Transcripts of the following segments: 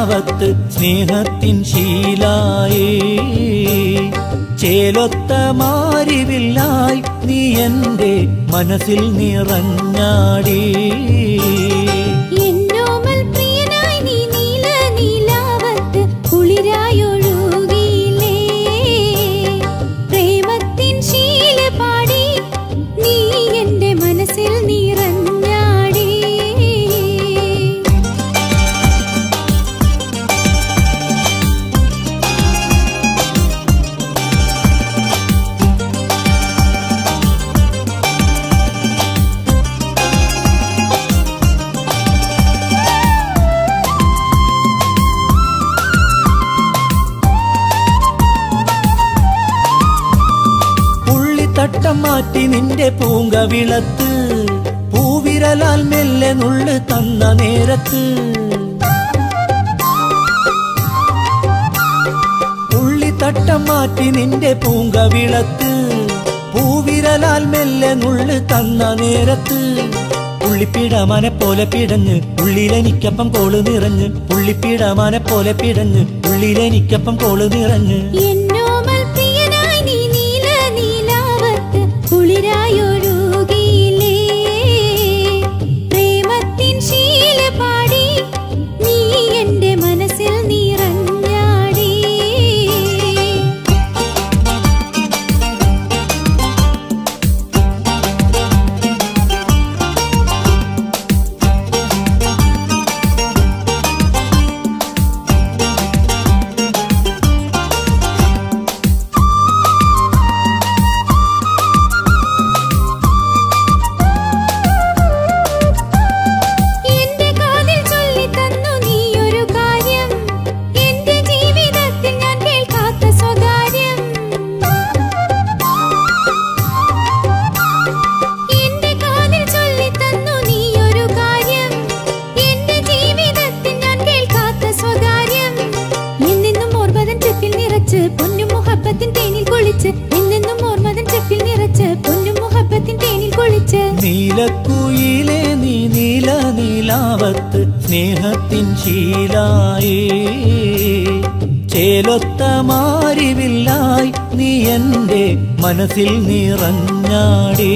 കാവത്ത് സ്നേഹത്തിൻ ശീലായേ ചേലൊത്ത മാരിവില്ലായി നീ എൻ്റെ മനസ്സിൽ നിറഞ്ഞാടി മാറ്റി നിന്റെ പൂങ്കവിളത്ത് പൂവിരലാൽ മെല്ലെ നുള്ളു തന്ന നേരത്ത് ഉള്ളിത്തട്ടം മാറ്റി നിന്റെ പൂങ്കവിളത്ത് പൂവിരലാൽ മെല്ലെ നുള്ളു തന്ന നേരത്ത് പുള്ളിപ്പിടമാനെ പോലെ പിടഞ്ഞ് ഉള്ളിലെനിക്കപ്പം കോള് നിറഞ്ഞ് പുള്ളിപ്പിടമാനെ പോലെ പിടഞ്ഞ് ഉള്ളിലെനിക്കപ്പം കോള് നിറഞ്ഞ് നീലക്കുയിലേ നീ നീല നീലാവത്ത് സ്നേഹത്തിൻ ശീലായേ ചേലൊത്ത മാരിവില്ലായി നീ എൻ്റെ മനസ്സിൽ നിറഞ്ഞാടേ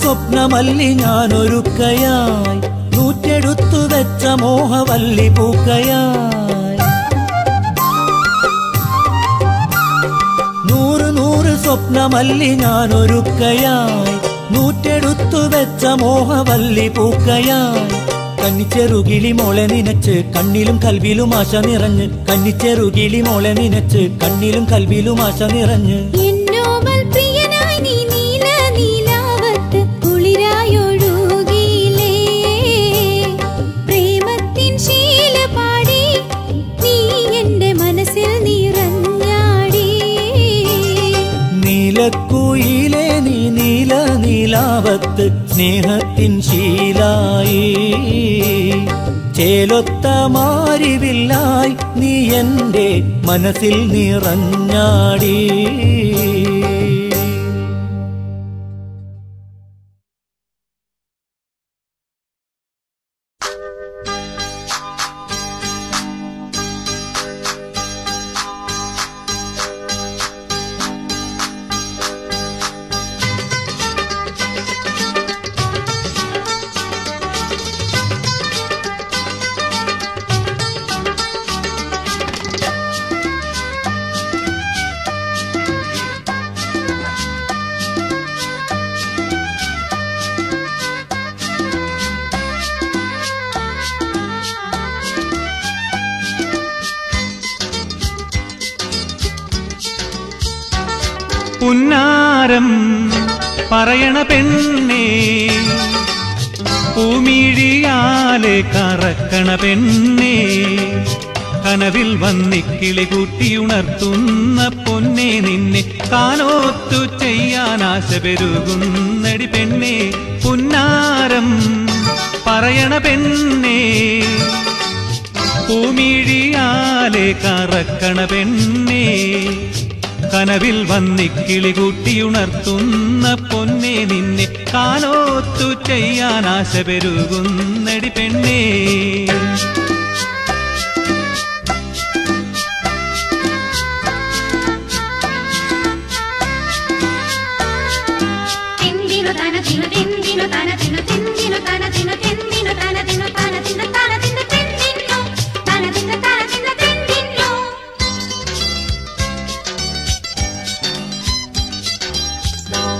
സ്വപ്നമല്ലി ഞാനൊരുക്കയായി നൂറ്റെടുത്തു വെച്ച മോഹവല്ലി പൂക്കയായി നൂറ് നൂറ് സ്വപ്നമല്ലി ഞാനൊരുക്കയായി നൂറ്റെടുത്തു വെച്ച മോഹവല്ലി പൂക്കയായി കന്നിച്ചെറുകിളി മോളെ നിനച്ച് കണ്ണിലും കൽവിലും ആശ നിറഞ്ഞ് കന്നിച്ചെറുകിളി മോളെ നിനച്ച് കണ്ണിലും കൽവിലും ആശ നിറഞ്ഞ് നീലക്കുയിലേ നീ നീല നീലാവത്ത് സ്നേഹത്തിൻ ശീലായി ചേലൊത്ത മാരിവില്ലായി നീ എൻ്റെ മനസ്സിൽ നിറഞ്ഞാടി പുന്നാരം പറയണ പെണ്ണേ പൂമിഴിയാലെ കറക്കണ പെണ്ണേ കനവിൽ വന്നിക്കിളി കൂട്ടിയുണർത്തുന്ന പൊന്നെ നിന്നെ താനോത്തു ചെയ്യാൻ ആശ പെരുകുന്നടി പെണ്ണേ പുന്നാരം പറയണ പെണ്ണേ പൂമിഴിയാലെ കറക്കണ പെണ്ണേ കനവിൽ വന്നിക്കിളി കൂട്ടിയുണർത്തുന്ന പൊന്നെ നിന്നെ താനോത്തു ചെയ്യാൻ ആശ പെരുകുന്നടി പെണ്ണേ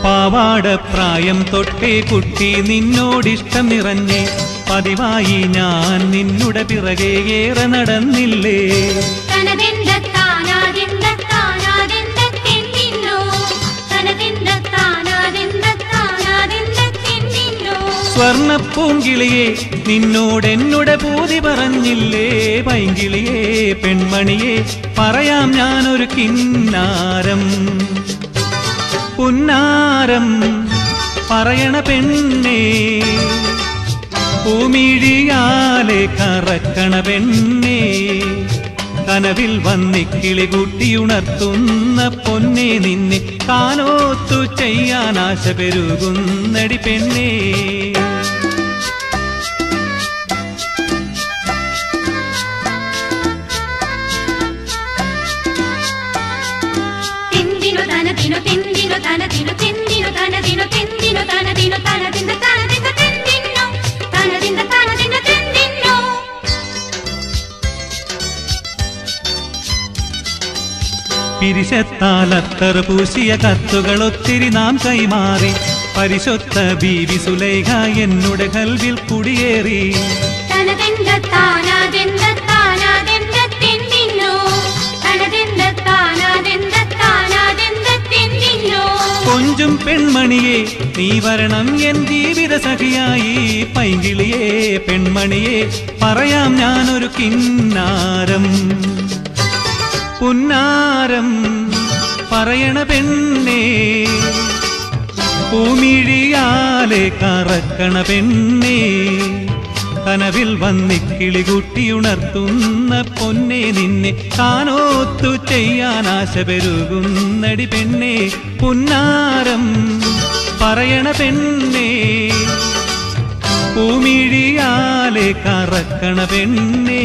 പാവാട പ്രായം തൊട്ടേ കുട്ടി നിന്നോടിഷ്ടം നിറഞ്ഞേ പതിവായി ഞാൻ നിന്നുടെ പിറകെ ഏറെ നടന്നില്ലേ സ്വർണപ്പൂങ്കിളിയെ നിന്നോടെന്നുടെ പൂതി പറഞ്ഞില്ലേ പൈങ്കിളിയെ പെൺമണിയെ പറയാം ഞാനൊരു കിന്നാരം പുന്നാരം പറയണ പെണ്ണേ പൂമിഴിയാലെ കറക്കണ പെണ്ണേ കനവിൽ വന്നിക്കിളി കൂട്ടിയുണർത്തുന്ന പൊന്നേ നിന്നെ താനോത്തു ചെയ്യാൻ ആശ പെരുകുന്നടി പെണ്ണേ പിരിശത്താലത്തറ പൂശിയ കത്തുകളൊത്തിരി നാം കൈമാറി പരിശുദ്ധ ബീവി സുലൈഖ എന്നുടെ കൽവിൽ കുടിയേറി കൊഞ്ചും പെൺമണിയെ നീ വരണം എൻ ജീവിത സഖിയായി പൈങ്കിളിയെ പെൺമണിയെ പറയാം ഞാനൊരു കിന്നാരം പുന്നാരം പറയണ പെണ്ണേ പൂമിഴിയാലെ കറക്കണ പെണ്ണേ കനവിൽ വന്നിക്കിളി കൂട്ടിയുണർത്തുന്ന പൊന്നേ നിന്നെ താനോത്തു ചെയ്യാൻ ആശ പെരുകുന്നടി പെണ്ണേ പുന്നാരം പറയണ പെണ്ണേ പൂമിഴിയാലെ കറക്കണ പെണ്ണേ.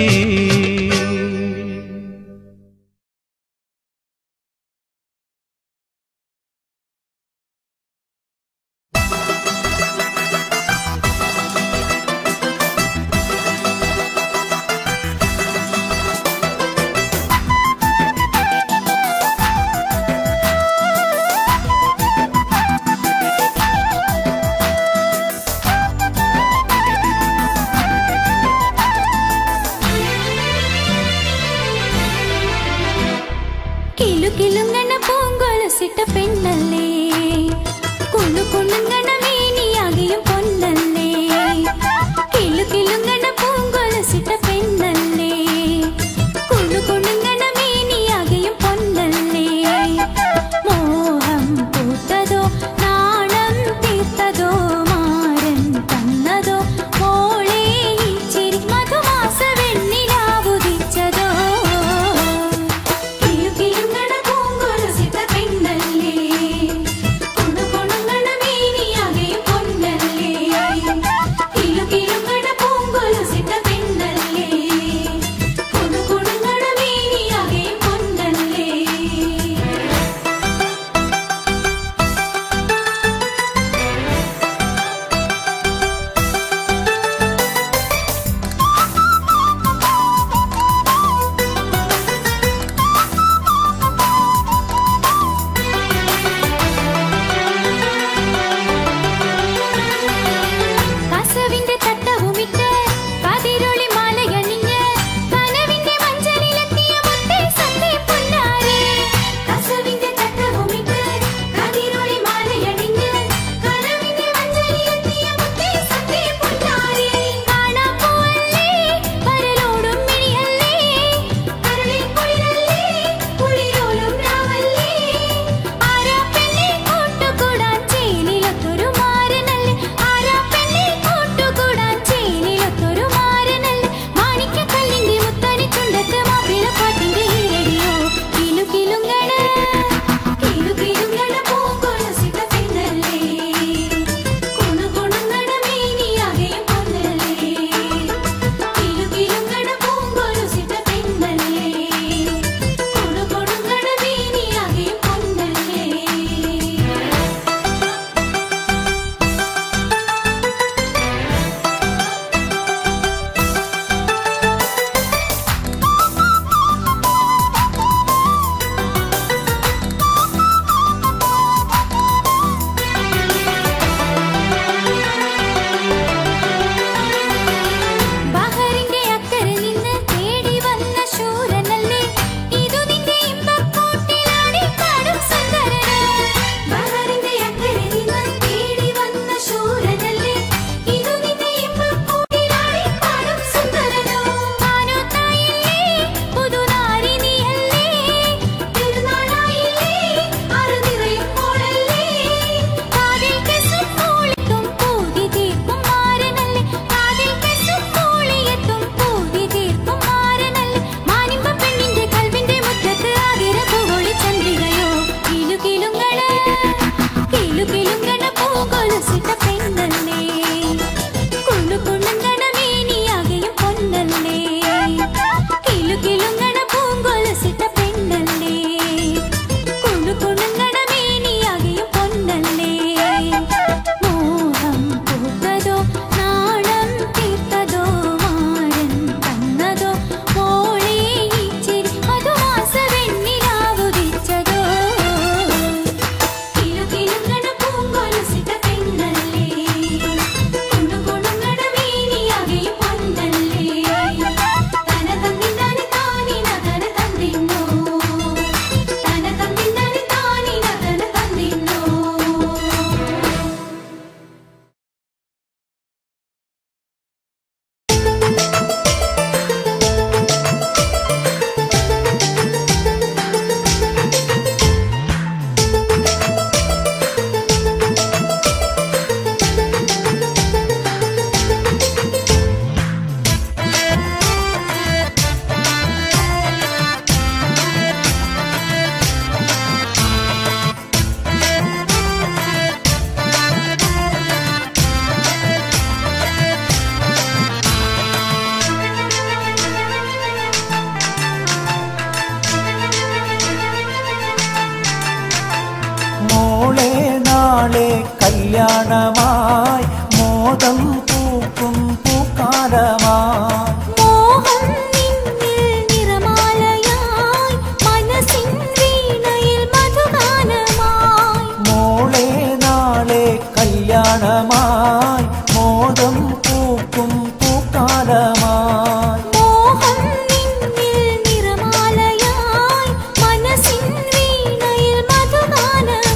പൂർണ്ണമായി മോദം പൂക്കും പൂക്കാരമായി മോഹം നിന്നിൽ നിറമാലയായി മനസ്സിൻ വീണയിൽ മധുഗാനമായി മോളെ നാളെ കല്യാണമായി മോദം പൂക്കും പൂക്കാരമായി മോഹം നിന്നിൽ നിറമാലയായി മനസ്സിൻ വീണയിൽ മധുഗാനമായി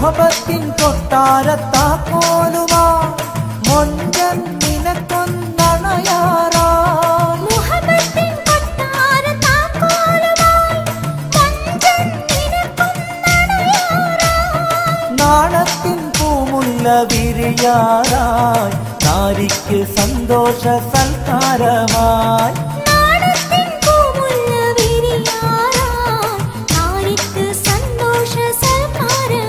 മുഹബത്തിൻ കൊട്ടാരത്താക്കോലുവാ മൊഞ്ചൻ നിനക്കൊന്നണയാറായി മുഹബത്തിൻ കൊട്ടാരത്താക്കോലുവാ മൊഞ്ചൻ നിനക്കൊന്നണയാറായി നാണത്തിൻ പൂമുല്ല വിരിയാറായി നാരിക്ക് സന്തോഷ സൽക്കാരമായി നാണത്തിൻ പൂമുല്ല വിരിയാറായി നാരിക്ക് സന്തോഷ സൽക്കാരമായി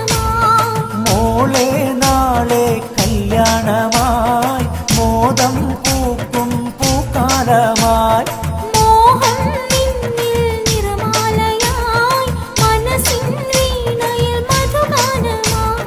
മോളെ നാളെ കല്യാണമായി മോദം പൂക്കും പൂക്കാലമായി മോഹം നിന്നിൽ നിറമാലയായി മനസ്സിൻ വീണയിൽ മധുഗാനമായി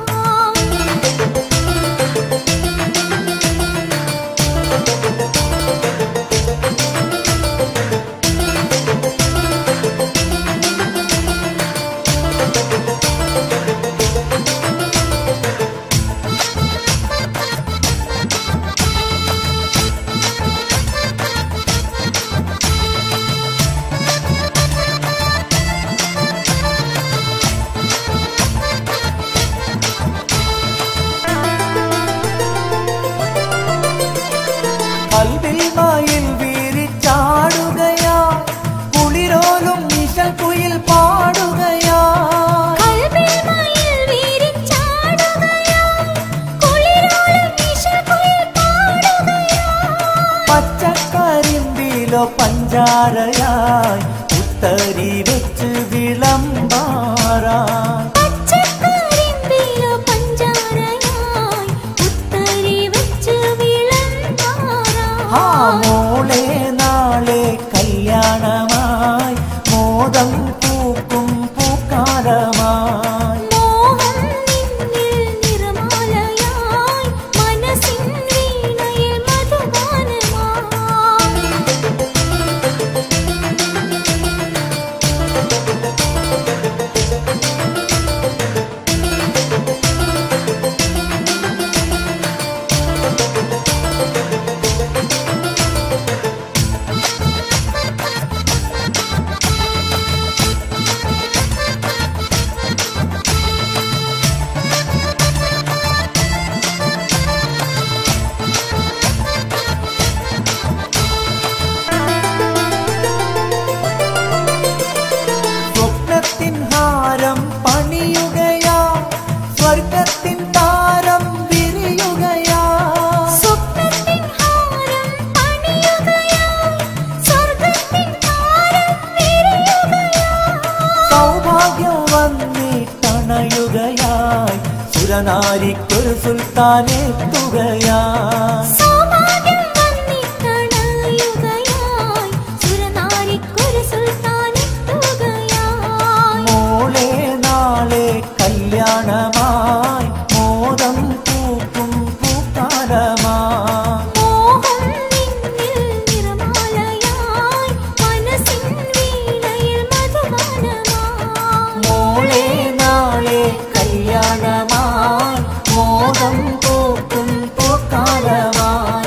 ിൽ വീരിച്ചാടുകയാ കുളിരോലും നിശൽ കുയിൽ പാടുകയാ പച്ചക്കരിമ്പിലോ പഞ്ചാരയായി ഉത്തരി വെച്ച് വിളമ്പാറാ മോളെ നാളെ കല്യാണമായി മോദം പൂക്കും പൂക്കാലമായി മോഹം നിന്നിൽ നിറമാലയായി മനസ്സിൻ വീണയിൽ മധുഗാനമായി യായി സുരനാരിക്കൊരു സുൽത്താനെ തുകയായി മോളെ നാളെ കല്യാണമായി മോദം പൂക്കും പൂക്കാലമായി മോഹം നിന്നിൽ നിറമാലയായി മനസ്സിൻ വീണയിൽ മധുഗാനമായി മോളെ നാളെ കല്യാണമായി മോദം പൂക്കും പൂക്കാലമായി.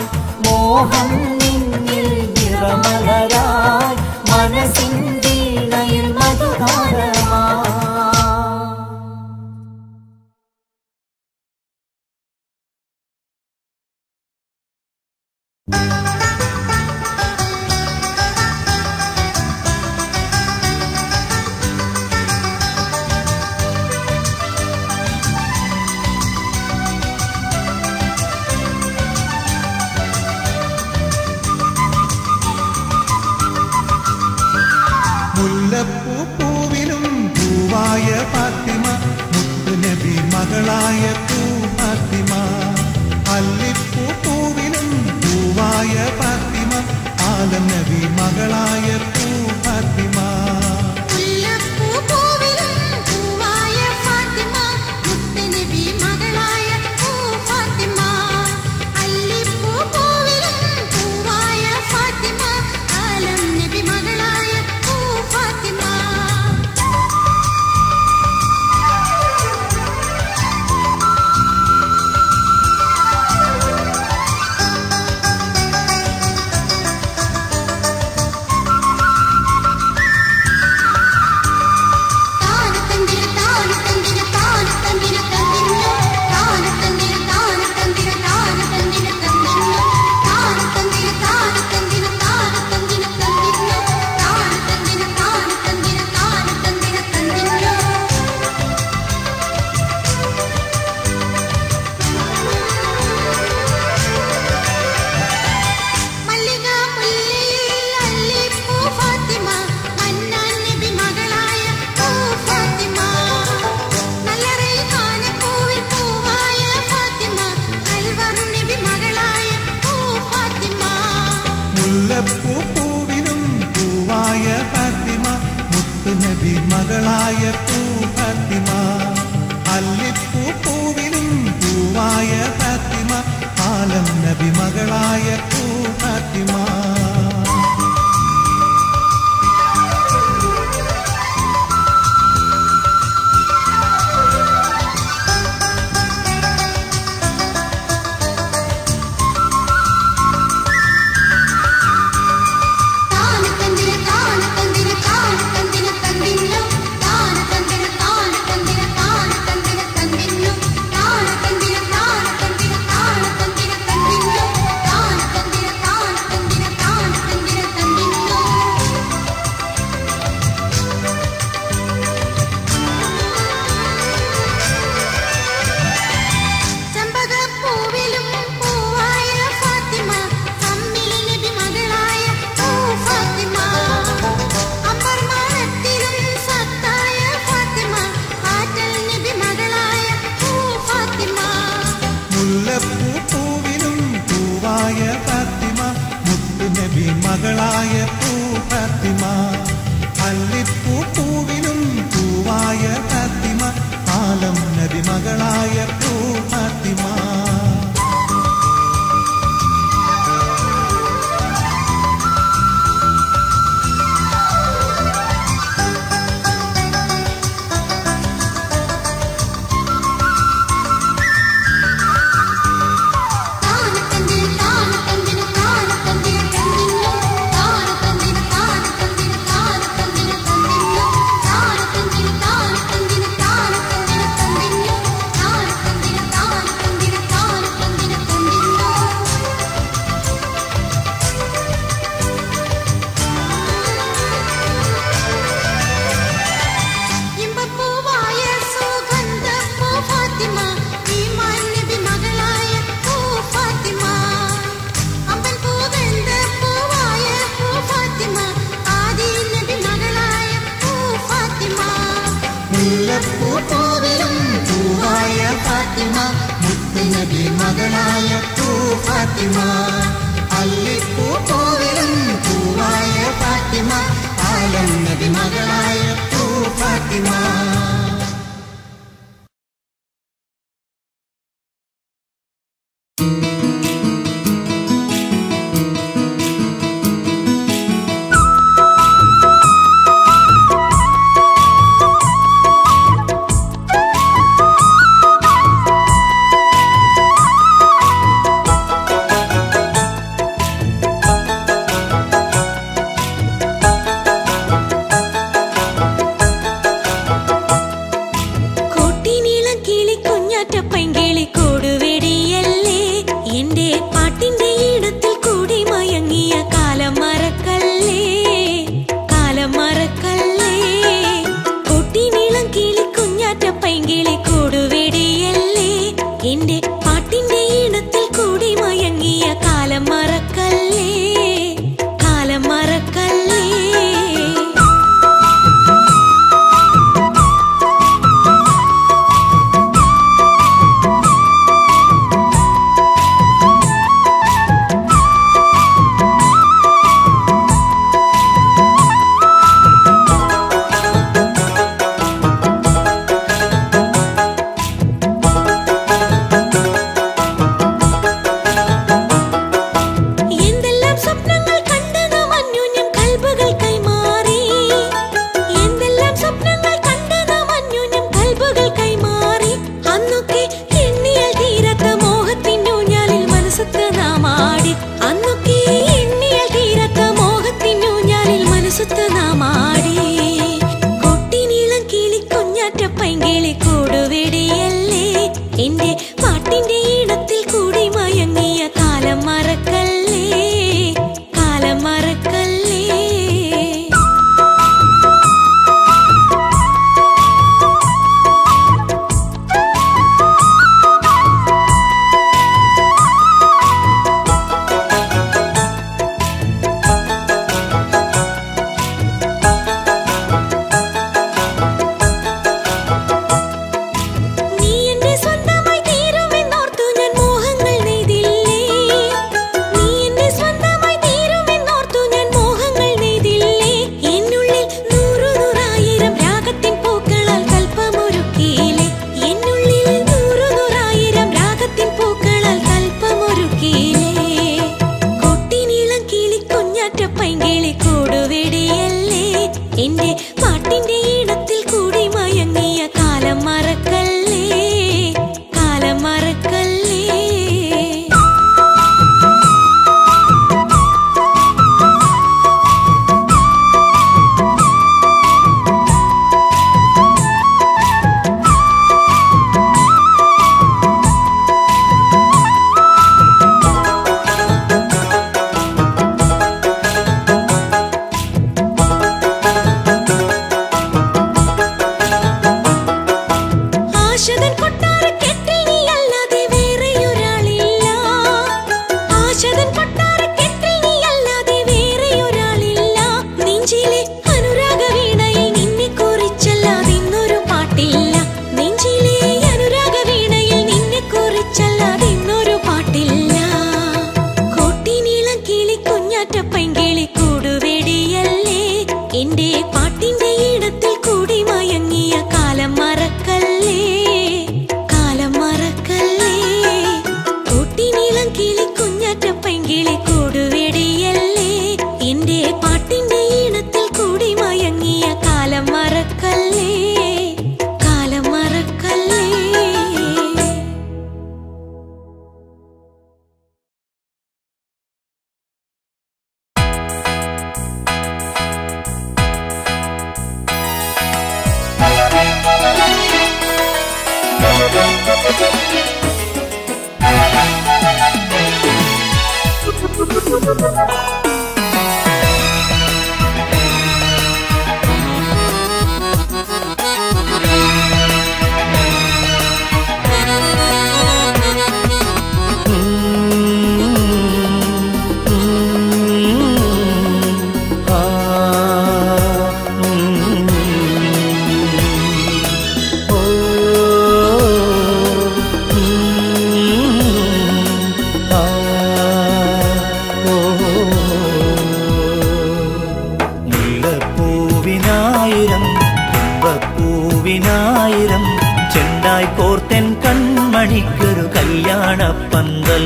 തനിക്കൊരു കല്യാണപ്പന്തൽ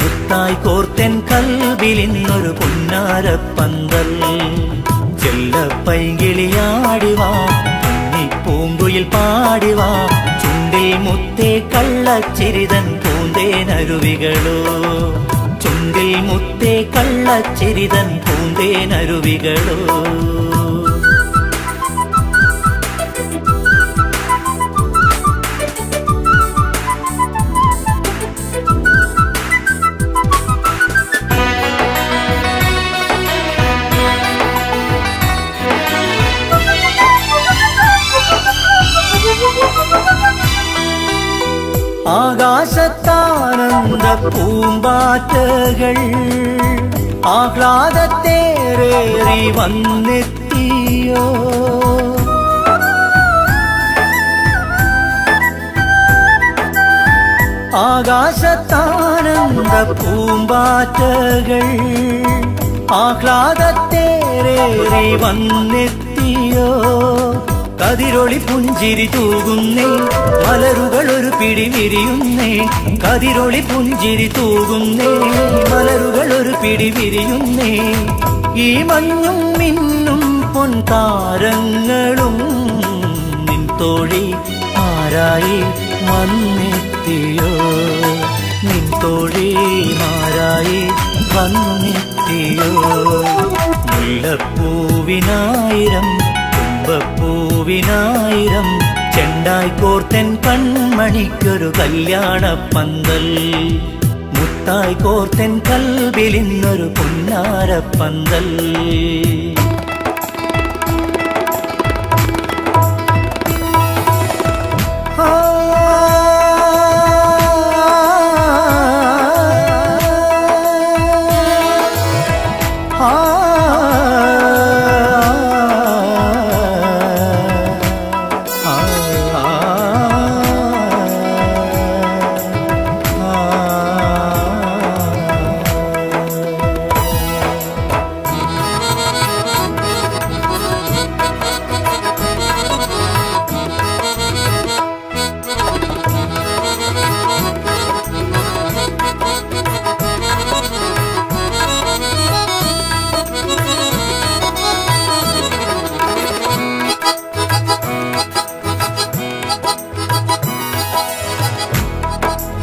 മുത്തായി കോർത്തൻ കൽവിൽ ഇന്നൊരു പുന്നാരപ്പന്തൽ ചെല്ലപ്പൈകിളിയാടിവാ പൂങ്കുയിൽ പാടിവാ ചുണ്ടിൽ മുത്തേ കള്ളച്ചിരിതൻ പൂന്തേനരുവികളോ ചുണ്ടിൽ മുത്തേ കള്ളച്ചിരിതൻ പൂന്തേനരുവികളോ ആകാശത്താനന്ദ പൂമ്പാറ്റകൾ ആഹ്ലാദത്തേറേറി വന്നെത്തിയോ ആകാശത്താനന്ദ പൂമ്പാറ്റകൾ ആഹ്ലാദത്തേറേറി വന്നെത്തിയോ കതിരൊളി പുഞ്ചിരി തൂകുന്നേ മലരുകളൊരു പിടി വിരിയുന്നേ കതിരൊളി പുഞ്ചിരി തൂകുന്നേ മലരുകളൊരു പിടി വിരിയുന്നേ ഈ മഞ്ഞും മിന്നും പൊൻതാരങ്ങളും നിൻ തോഴി മാരായി വന്നെത്തിയോ നിൻ തോഴി മാരായി വന്നെത്തിയോ മുല്ലപ്പൂവിനായിരം പൂവിനായിരം ചെണ്ടായി കോർത്തൻ കൺമണിക്കൊരു കല്യാണപ്പന്തൽ മുത്തായി കോർത്തൻ കൽവിൽ ഇന്നൊരു പുന്നാരപ്പന്തൽ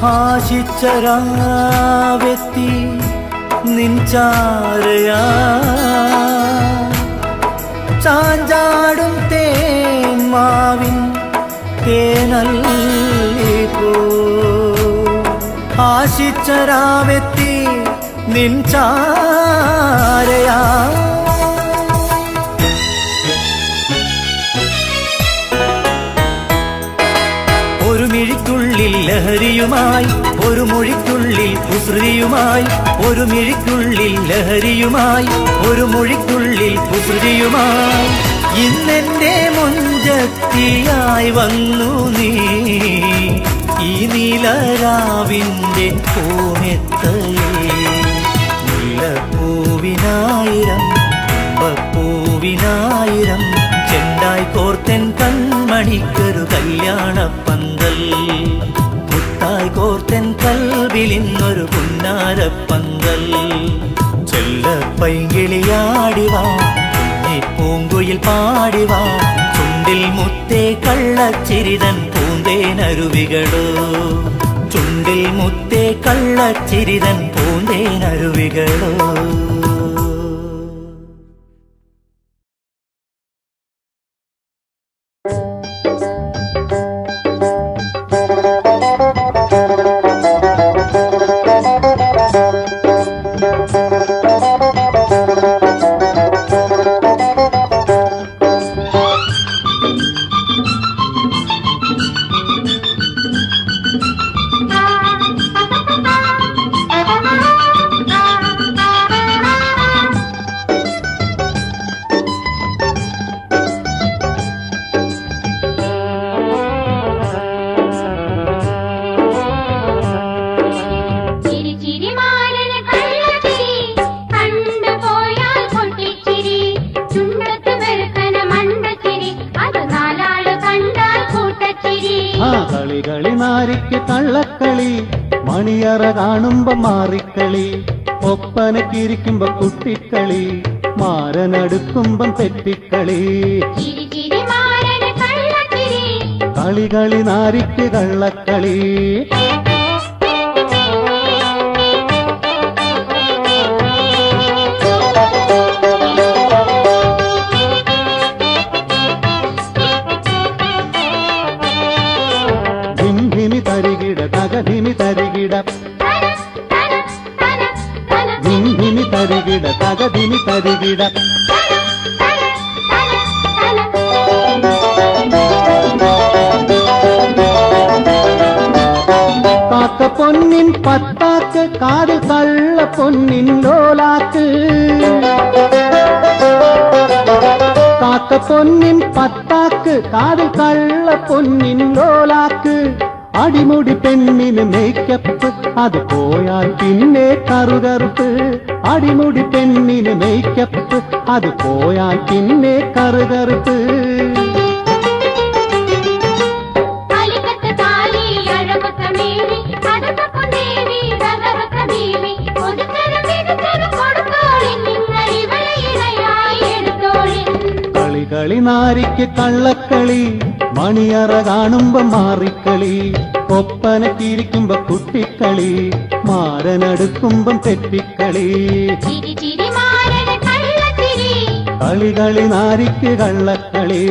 ആശിച്ചരാവെത്തി നിൻചാരയാ ചാഞ്ചാടും തേന്മാവിൻ തേനല്ലിപ്പോ ആശിച്ചരാവെത്തി നിൻചാരയാ ഒരു മിഴിക്കുള്ളിൽ ലഹരിയുമായി ഒരു മൊഴിക്കുള്ളിൽ കുസൃതിയുമായി ഒരു മിഴിക്കുള്ളിൽ ലഹരിയുമായി ഒരു മൊഴിക്കുള്ളിൽ കുസൃതിയുമായി ഇന്നെൻ്റെ മുഞ്ചത്തിയായി വന്നു നീ ഈ നീലരാവിൻ്റെ പൂമെത്തലേ മുല്ലപ്പൂവിനായിരം പൂവിനായിരം ചെണ്ടായി കോർത്തൻ കൺമണിക്കൊരു കല്യാണപ്പന്തൽ മുത്തായി കോർത്തൻ കൽവിൽ ഇന്നൊരു പുന്നാരപ്പന്തൽ ചെല്ലപ്പൈകിളിയാടിവാ ഈ പൂങ്കുയിൽ പാടിവാ ചുണ്ടിൽ മുത്തേ കള്ളച്ചിരിതൻ പൂന്തേനരുവികളോ ചുണ്ടിൽ മുത്തേ കള്ളച്ചിരിതൻ പൂന്തേനരുവികളോ. ആ കളികളി നാരിക്ക് കള്ളക്കളി, മണിയറ കാണുമ്പോ മാറിക്കളി, ഒപ്പനക്കിരിക്കുമ്പോ കുട്ടിക്കളി, മാരനടുക്കുമ്പം തെറ്റിക്കളി. കളികളി നാരിക്ക് കള്ളക്കളി. தகதினி தருகிட காக்க பொன்னின் பத்தாக்கு, காது தள்ள பொன்னின் லோலாக்கு, காக்க பொன்னின் பத்தாக்கு, காது தள்ள பொன்னின் லோலாக்கு, അടിമുടി പെണ്ണിന് മേക്കപ്പ് അത് പോയാൽ പിന്നെ കറുകറുപ്പ്, അടിമുടി പെണ്ണിന് മേക്കപ്പ് അത് പോയാൽ പിന്നെ കറുകറുപ്പ്. കളികളി നാരിക്ക് കള്ളക്കളി, മണിയറ കാണുമ്പോ മാറിക്കളി, ഒപ്പനക്കിരിക്കുമ്പോ കുട്ടിക്കളി, മാരനടുക്കുമ്പം തെറ്റിക്കളി. കളികളി നാരിക്ക് കള്ളക്കളി.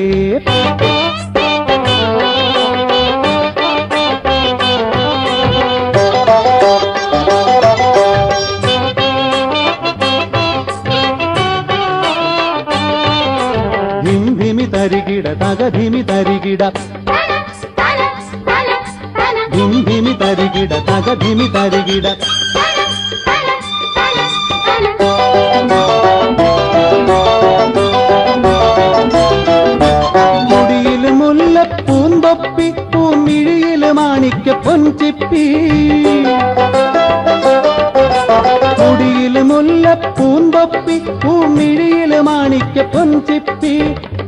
തകധിമി തരികിട ധിമി തരികിട തകധിമി തരികിട മുടിയിൽ മുല്ല പൂന്തൊപ്പി, പൂമിഴിയിൽ മാണിക്ക പൊൻചിപ്പി, മുടിയിൽ മുല്ല പൂന്തൊപ്പി, പൂമിഴിയിൽ മാണിക്ക പൊൻചിപ്പി,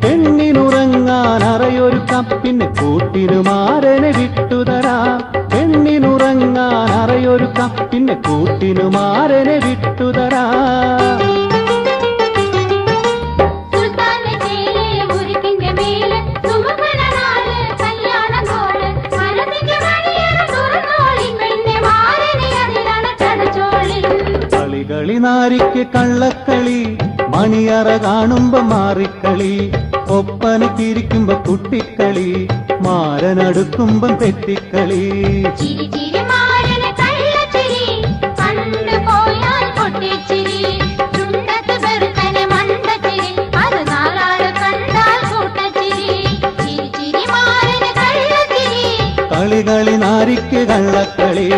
പെണ്ണിനുറങ്ങാൻ അറയൊരുക്കാം പിന്നെ കൂട്ടിനു മാരനെ വിട്ടുതരാം, പെണ്ണിനുറങ്ങാൻ അറയൊരുക്കാം പിന്നെ കൂട്ടിനു മാരനെ വിട്ടുതരാം. കളികളി നാരിക്ക് കള്ളക്കളി, മണിയറ കാണുമ്പോ മാറിക്കളി, ഒപ്പനക്കിരിക്കുമ്പോ കുട്ടിക്കളി, മാരനടുക്കുമ്പം തെറ്റിക്കളി. കളികളി നാരിക്ക് കള്ളക്കളി.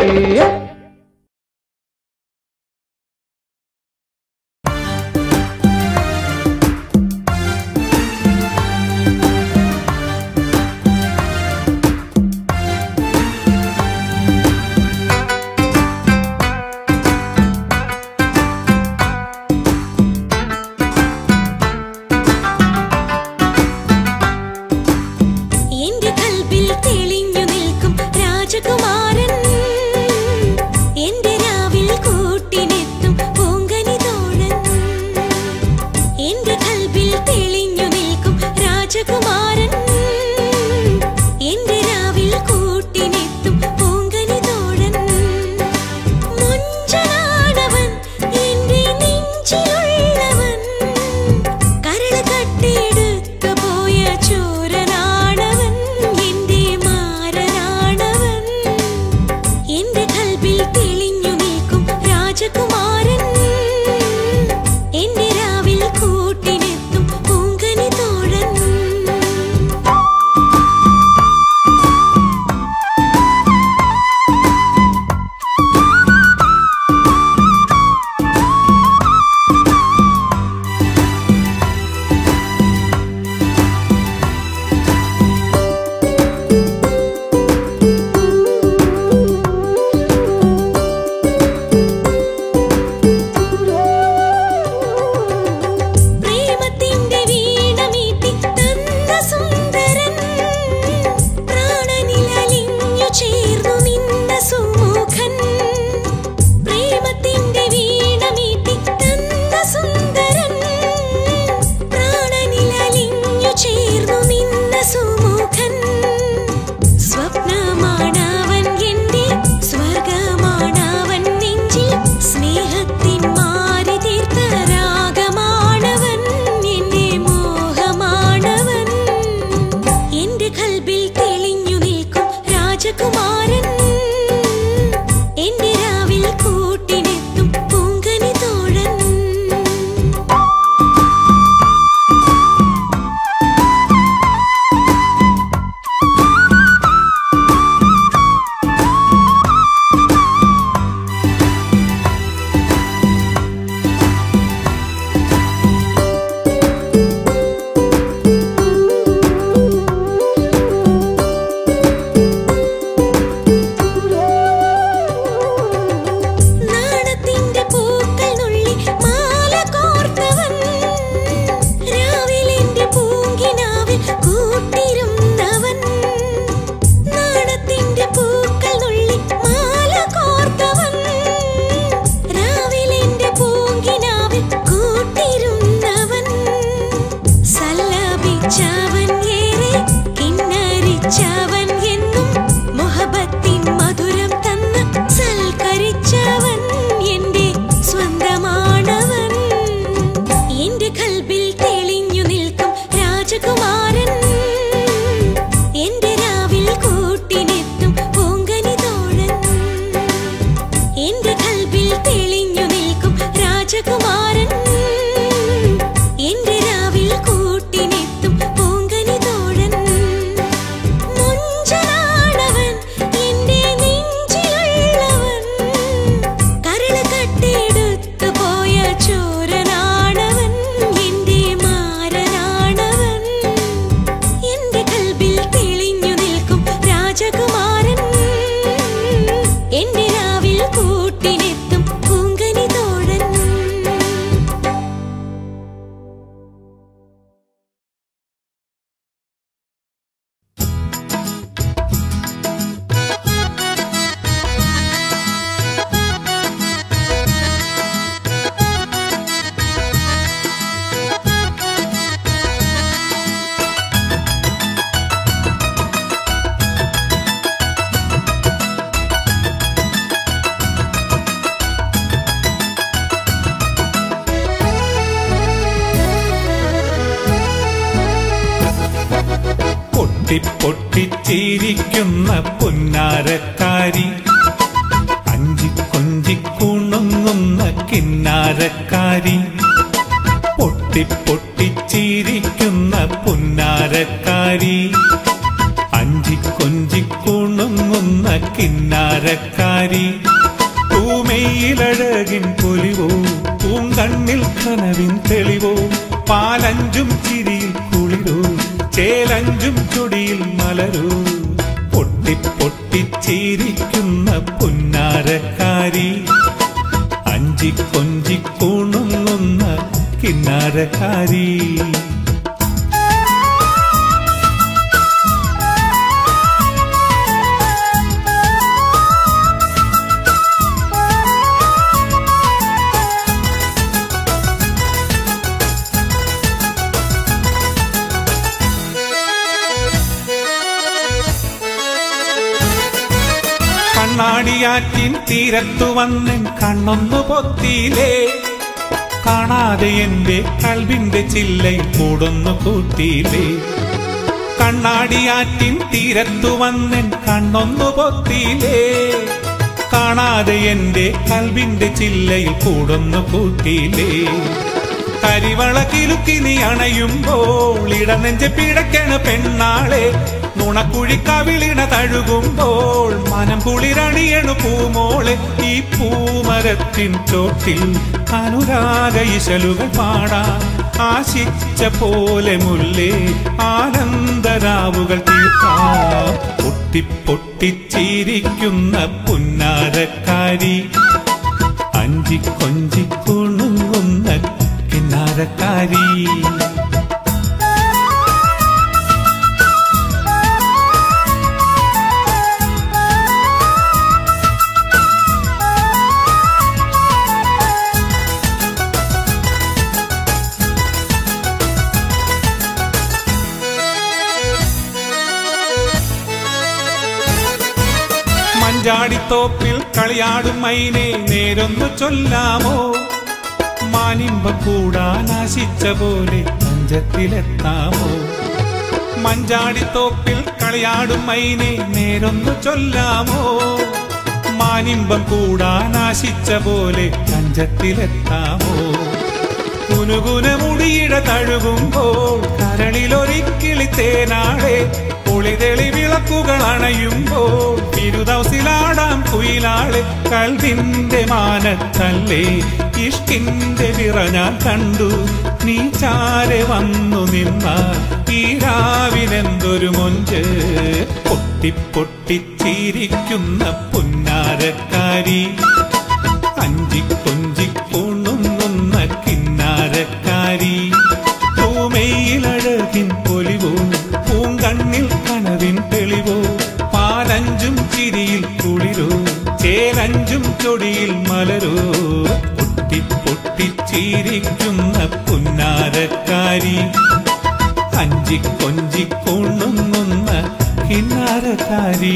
यार तारी।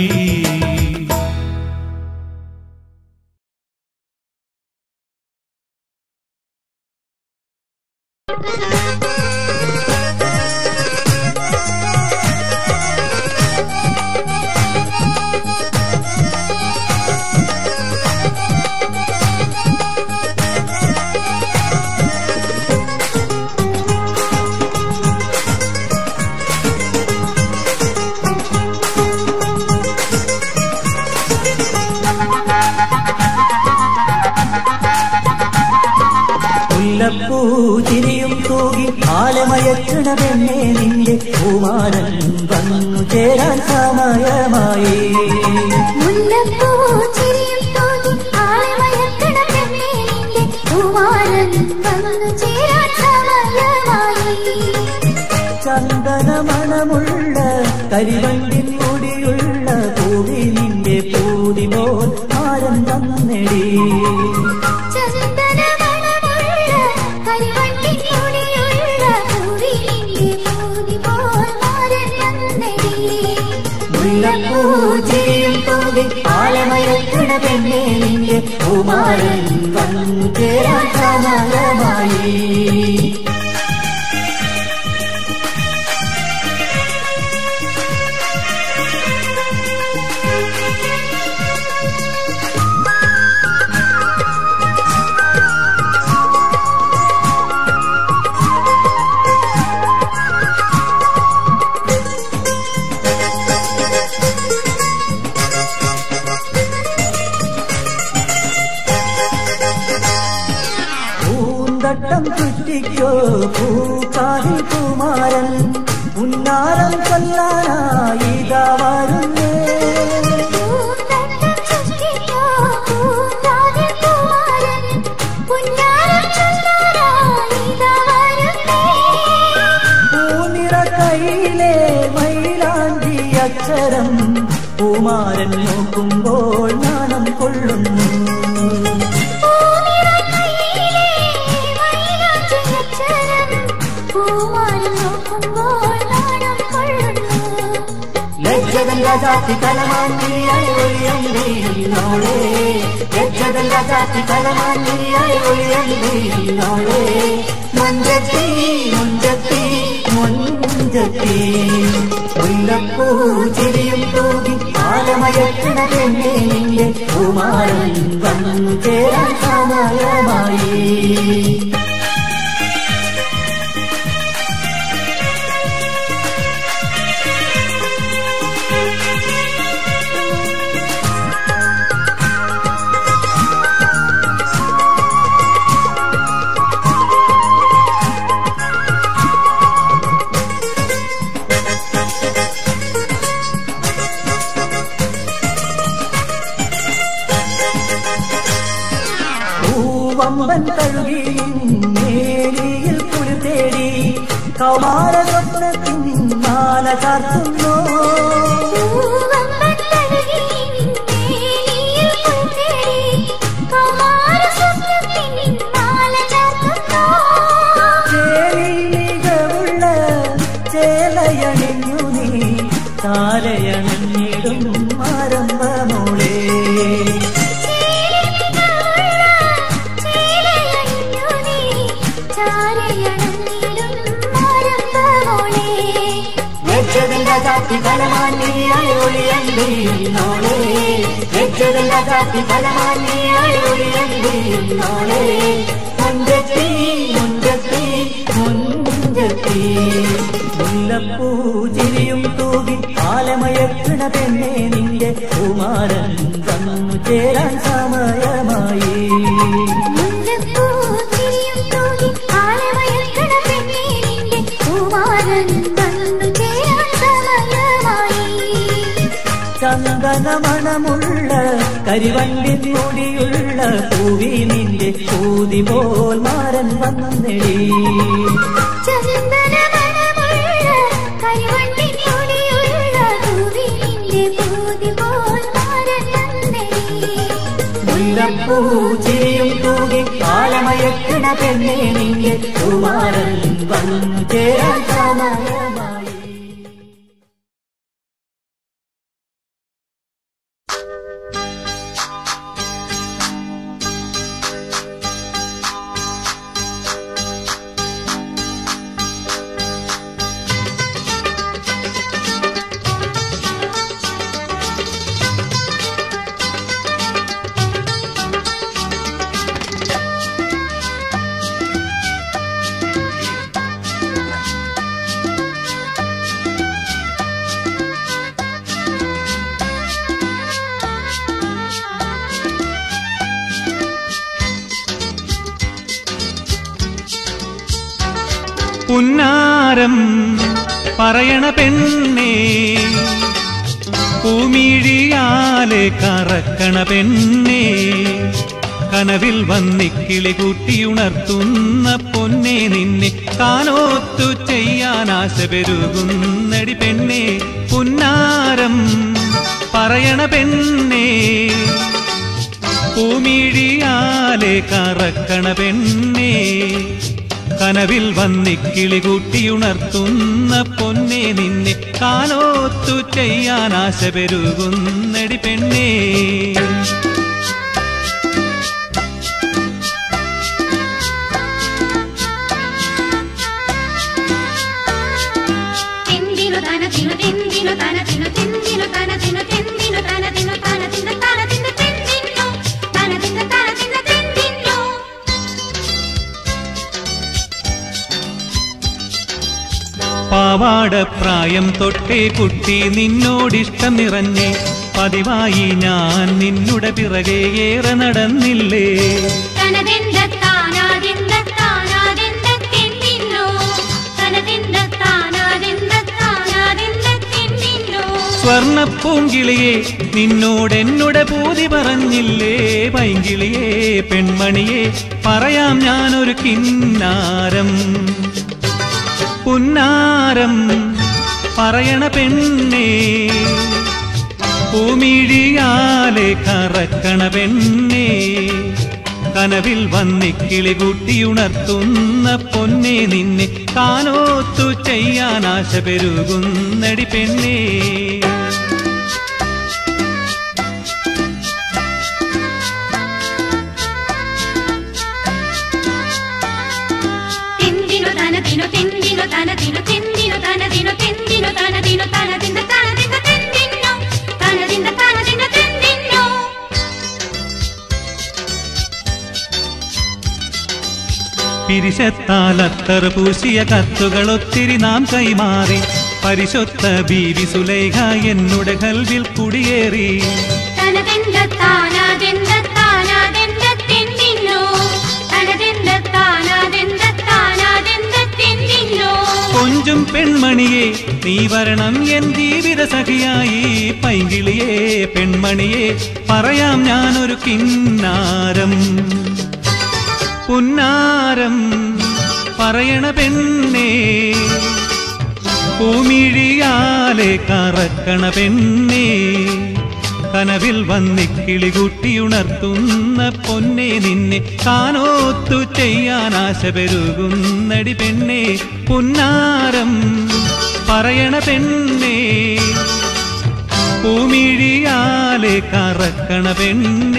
പുന്നാരം പറയണ പെണ്ണേ പൂമിഴിയാലെ കറക്കണ പെണ്ണേ കനവിൽ വന്നിക്കിളി കൂട്ടിയുണർത്തുന്ന പൊന്നേ നിന്നെ താനോത്തു ചെയ്യാൻ ആശപെരുകുന്നടി പെണ്ണേ പുന്നാരം പറയണ പെണ്ണേ പൂമിഴിയാലെ കറക്കണ പെണ്ണേ കനവിൽ വന്നിക്കിളി കൂട്ടിയുണർത്തുന്ന പൊന്നേ നിന്നെ താനോത്തു ചെയ്യാൻ ആശപെരുകുന്നടി പെണ്ണേ പാവാടപ്രായം തൊട്ടേ കുട്ടി നിന്നോടിഷ്ടം നിറഞ്ഞേ പതിവായി ഞാൻ നിന്നുടെ പിറകെ ഏറെ നടന്നില്ലേ സ്വർണപ്പൂങ്കിളിയെ നിന്നോടെന്നുടെ പൂതി പറഞ്ഞില്ലേ പൈങ്കിളിയെ പെൺമണിയെ പറയാം ഞാനൊരു കിന്നാരം പുന്നാരം പറയണ പെണ്ണേ പൂമിഴിയാലെ കറക്കണ പെണ്ണേ കനവിൽ വന്നിക്കിളി കൂട്ടിയുണർത്തുന്ന പൊന്നേ നിന്നെ താനോത്തു ചെയ്യാൻ ആശ പെരുകുന്നടി പെണ്ണേ പിരിശത്താലത്തർ പൂശിയ കത്തുകളൊത്തിരി നാം കൈമാറി പരിശൊത്ത ബീവി സുലൈഖ എന്നുടെ കൽവിൽ കുടിയേറി കൊഞ്ചും പെൺമണിയെ നീ വരണം എൻ ജീവിത സഖിയായി പൈങ്കിളിയെ പെൺമണിയെ പറയാം ഞാനൊരു കിന്നാരം പുന്നാരം പറയണ പെണ്ണേ പൂമിഴിയാലെ കറക്കണ പെണ്ണേ കനവിൽ വന്നിക്കിളി കൂട്ടിയുണർത്തുന്ന പൊന്നേ നിന്നെ താനോത്തു ചെയ്യാൻ ആശപെരുകുന്നടി പെണ്ണേ പുന്നാരം പറയണ പെണ്ണേ പൂമിഴിയാലെ കറക്കണ പെണ്ണേ.